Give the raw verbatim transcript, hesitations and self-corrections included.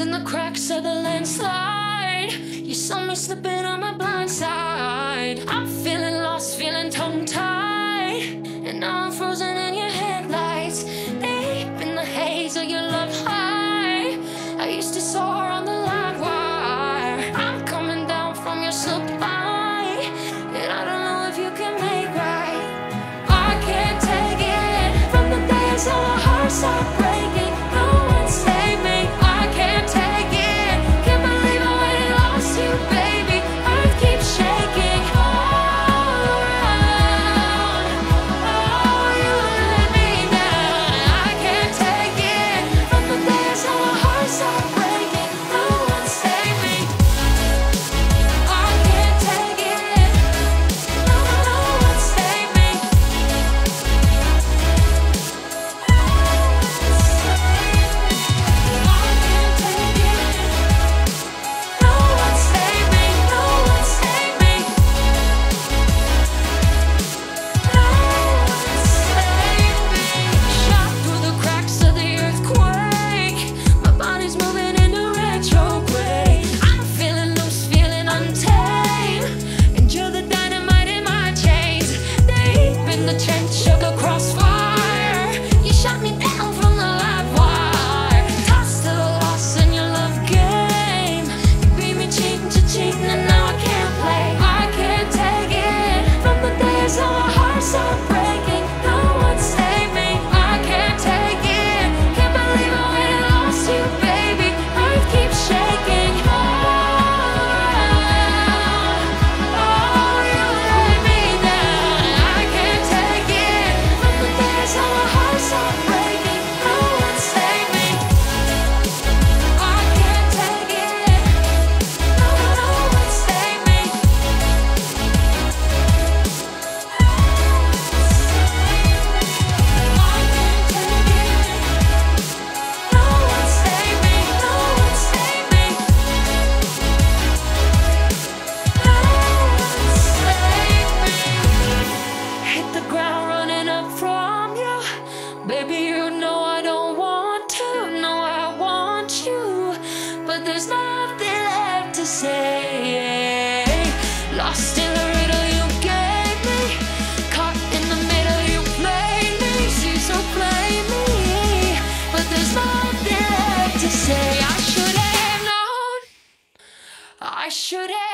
hands in the cracks of the landslide. You saw me slipping on my blind side. I'm feeling lost, feeling tongue-tied, and now I'm frozen in your headlights. Deep in the haze of your love high, I used to soar on the line wire. I'm coming down from your supply, and I don't know if you can make right. I can't take it. From the days of our hearts are breaking, but there's nothing left to say. Lost in the riddle you gave me, caught in the middle you played me. You so play me, but there's nothing left to say. I should have known, I should have